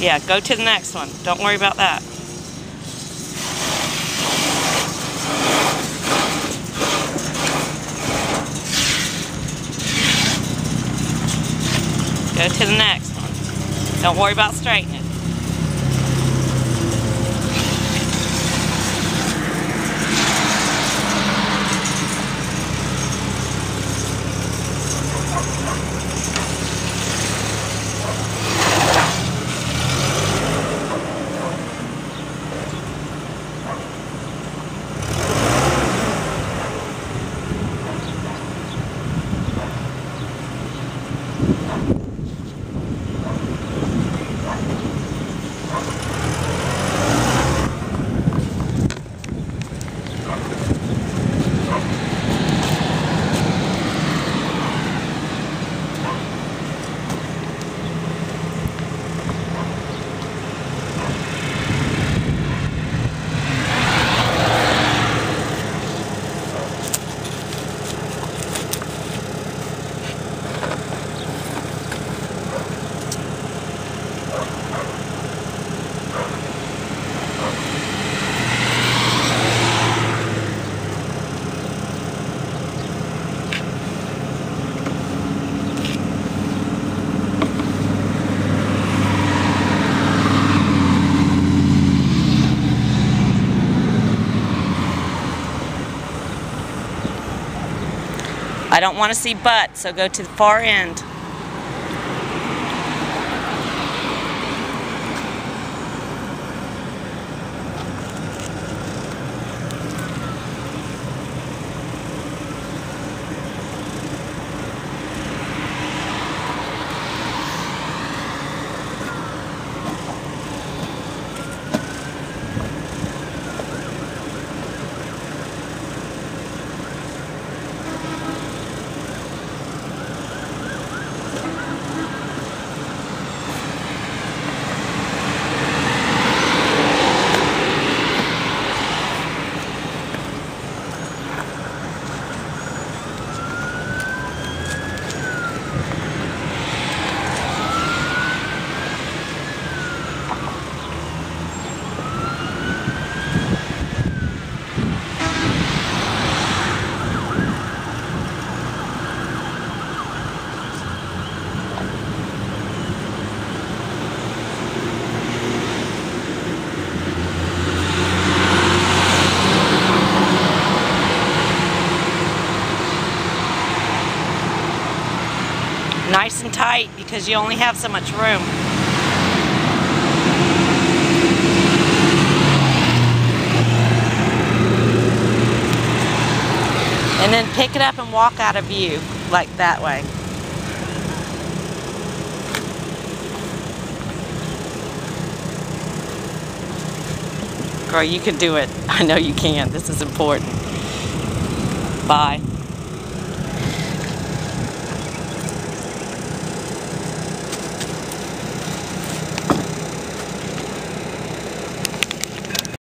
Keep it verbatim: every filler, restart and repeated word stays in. Yeah, go to the next one. Don't worry about that. Go to the next one. Don't worry about straightening it. I don't want to see butt, so go to the far end. Nice and tight, because you only have so much room. And then pick it up and walk out of view, like that way. Girl, you can do it. I know you can. This is important. Bye.